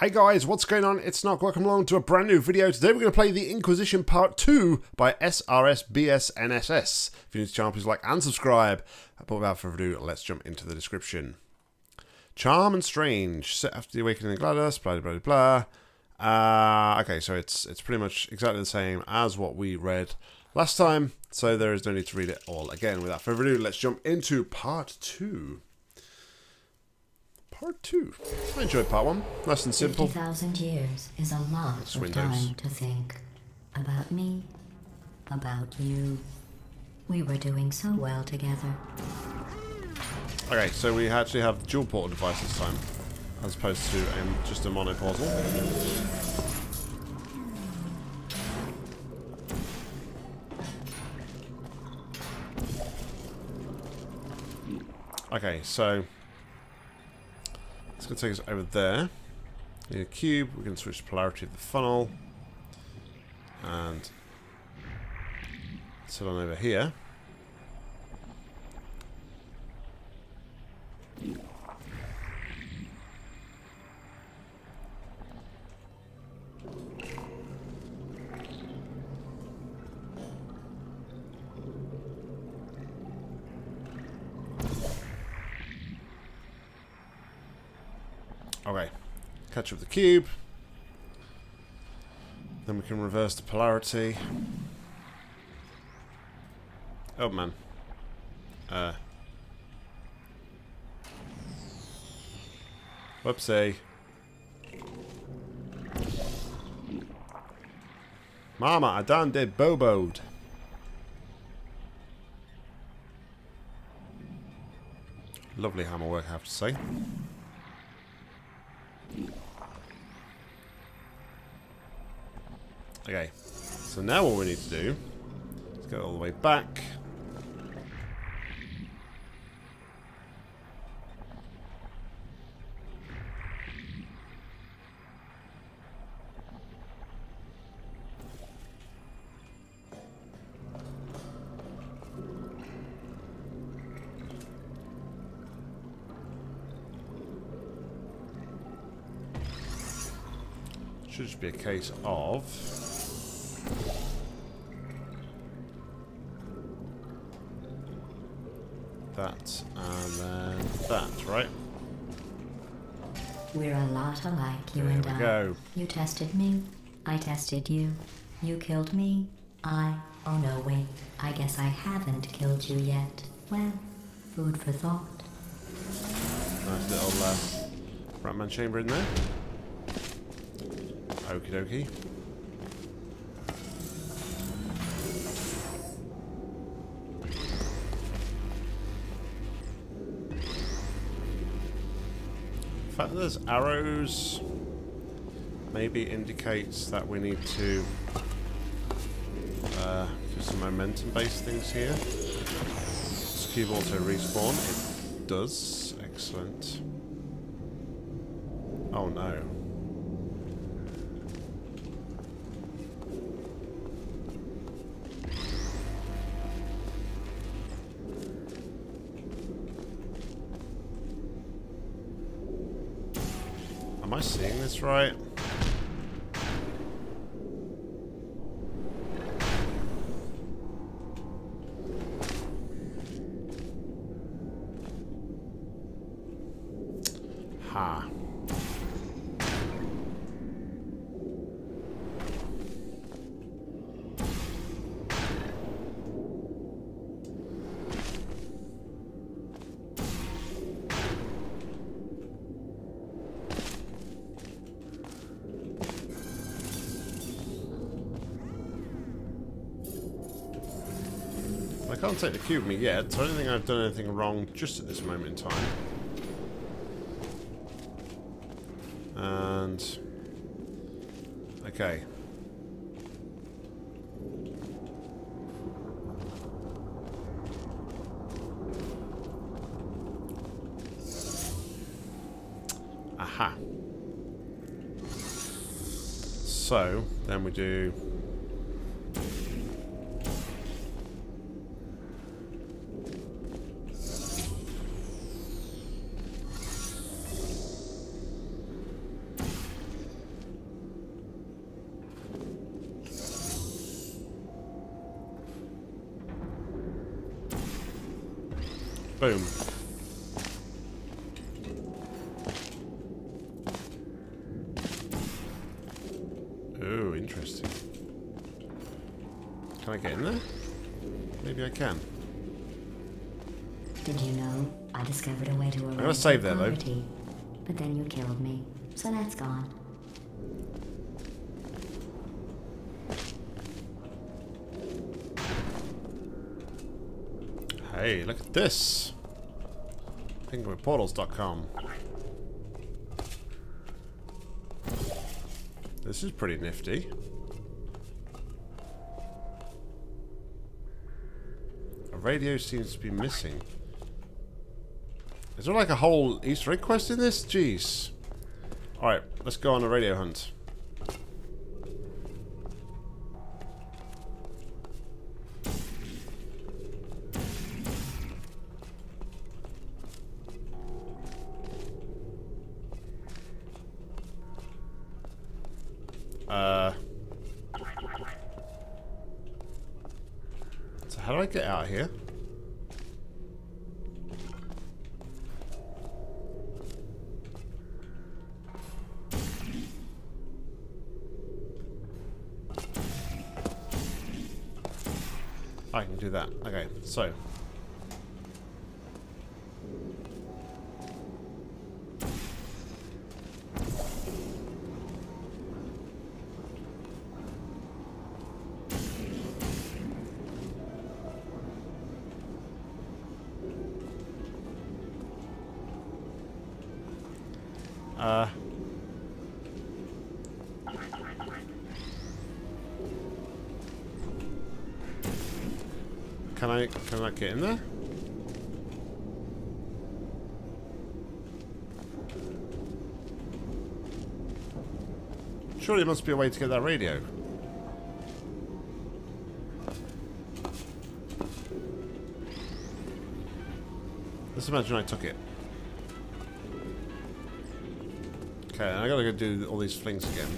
Hey guys, what's going on? It's Nock. Welcome along to a brand new video. Today we're going to play The Inquisition Part 2 by SRSBSNSS. If you're new to the channel, please like and subscribe. But without further ado, let's jump into the description. Charm and strange. Set after the awakening of GLADoS, blah blah blah blah. Okay, so it's pretty much exactly the same as what we read last time. So there is no need to read it all again. Without further ado, let's jump into Part 2. Part 2. I enjoyed Part 1. Nice and simple. 50,000 years is a lot of time to think. About me. About you. We were doing so well together. Okay, so we actually have dual portal device this time. As opposed to just a monoportal. Okay, so... it's going to take us over there. Need a cube. We can switch the polarity of the funnel. And sit on over here. Okay, catch up the cube. Then we can reverse the polarity. Oh man. Whoopsie. Mama, I done did boboed. Lovely hammer work, I have to say. Okay, so now what we need to do is go all the way back. Should just be a case of... that and then that, right? We're a lot alike, you and I. Go. You tested me, I tested you. You killed me, I... oh no, wait. I guess I haven't killed you yet. Well, food for thought. Nice little Ratman chamber in there. Okie dokie. The fact that there's arrows maybe indicates that we need to do some momentum based things here. Does cube auto respawn? It does. Excellent. Oh no. Am I seeing this right? Ha. I can't take the cube with me yet, so I don't think I've done anything wrong just at this moment in time. And... okay. Aha. So, then we do... Boom. Oh, interesting. Can I get in there? Maybe I can. Did you know I discovered a way to arrange? I'm gonna save there though. But then you killed me, so that's gone. Hey, look at this. Penguinportals.com. This is pretty nifty. A radio seems to be missing. Is there like a whole Easter egg quest in this? Jeez. Alright, let's go on a radio hunt. So how do I get out of here? I can do that. Okay, so can I get in there? Surely there must be a way to get that radio. Let's imagine I took it. Okay, I gotta go do all these flings again.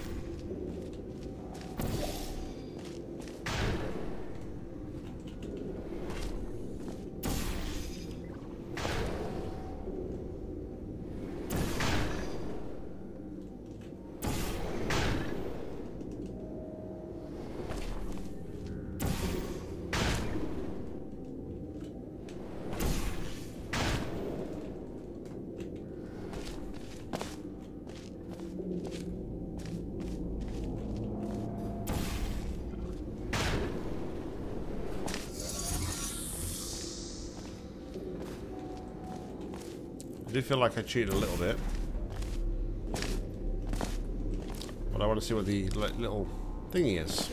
I do feel like I cheated a little bit, but I want to see what the little thingy is.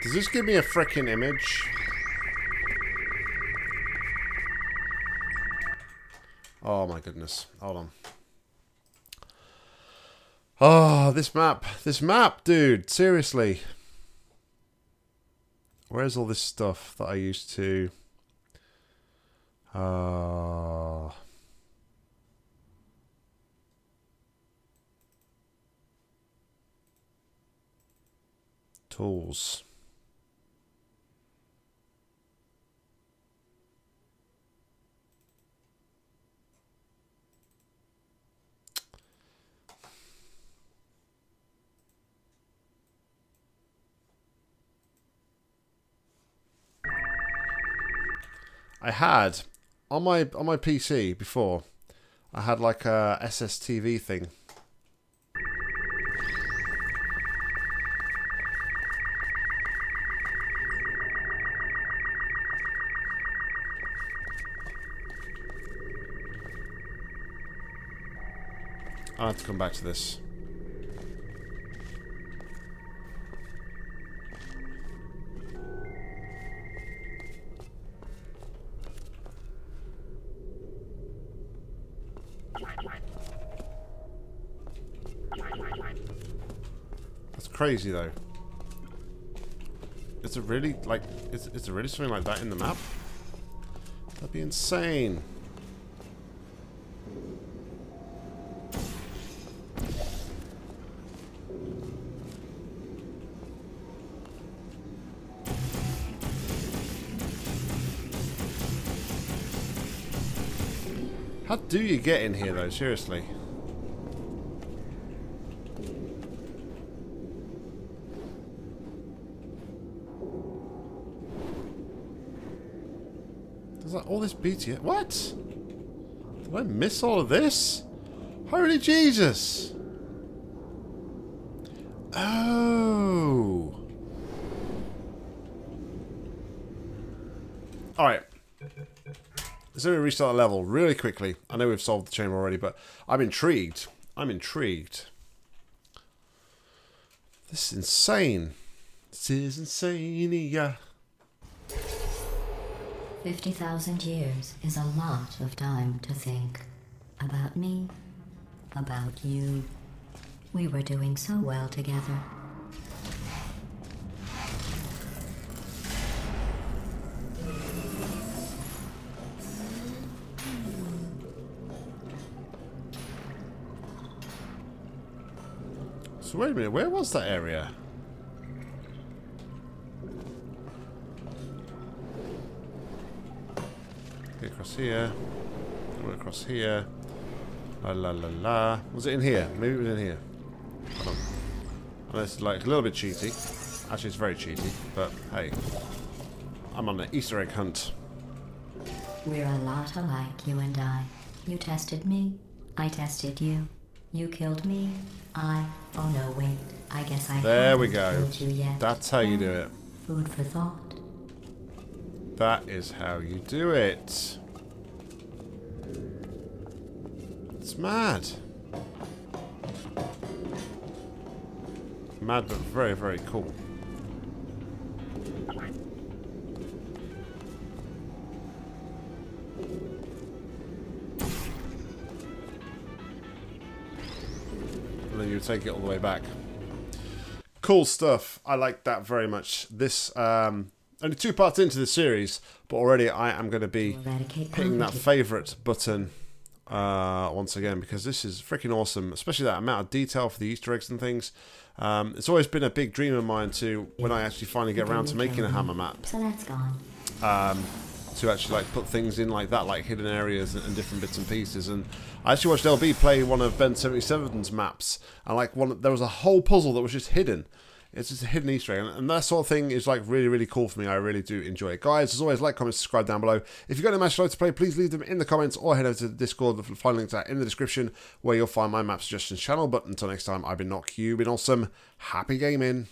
Does this give me a frickin' image? Oh my goodness. Hold on. Oh, this map. This map, dude. Seriously. Where's all this stuff that I used to... Tools. I had on my PC before. I had like a SSTV thing. I'll have to come back to this. Crazy though. It's a really like it's really something like that in the map. That'd be insane. How do you get in here though, seriously? Does that all this BTS? What? Did I miss all of this? Holy Jesus! Oh! Alright. So we restart the level really quickly. I know we've solved the chamber already, but I'm intrigued. I'm intrigued. This is insane. This is insane, yeah. 50,000 years is a lot of time to think. About me, about you. We were doing so well together. So wait a minute, where was that area? Get across here. Go across here. La la la la. Was it in here? Maybe it was in here. Hold on. Unless it's like a little bit cheaty. Actually, it's very cheaty, but hey. I'm on an Easter egg hunt. We're a lot alike, you and I. You tested me. I tested you. You killed me. Oh no, wait. I guess I there we go. You yet. That's how you do it. Food for thought. That is how you do it. It's mad. Mad, but very, very cool. Take it all the way back. Cool stuff. I like that very much. This only 2 parts into the series, but already I am going to be hitting that favorite button once again, because this is freaking awesome, especially that amount of detail for the Easter eggs and things. It's always been a big dream of mine to, when I actually finally get around to making a Hammer map, so that's gone. To actually like put things in like that, like hidden areas and different bits and pieces. And I actually watched LB play one of Ben 77's maps, and like there was a whole puzzle that was just hidden. It's just a hidden Easter egg, and that sort of thing is like really, really cool for me. I really do enjoy it. Guys, as always, like, comment, subscribe down below. If you've got any maps you'd like to play, please leave them in the comments or head over to the Discord. The final links are in the description, where you'll find my map suggestions channel. But until next time, I've been Nock, you've been awesome. Happy gaming.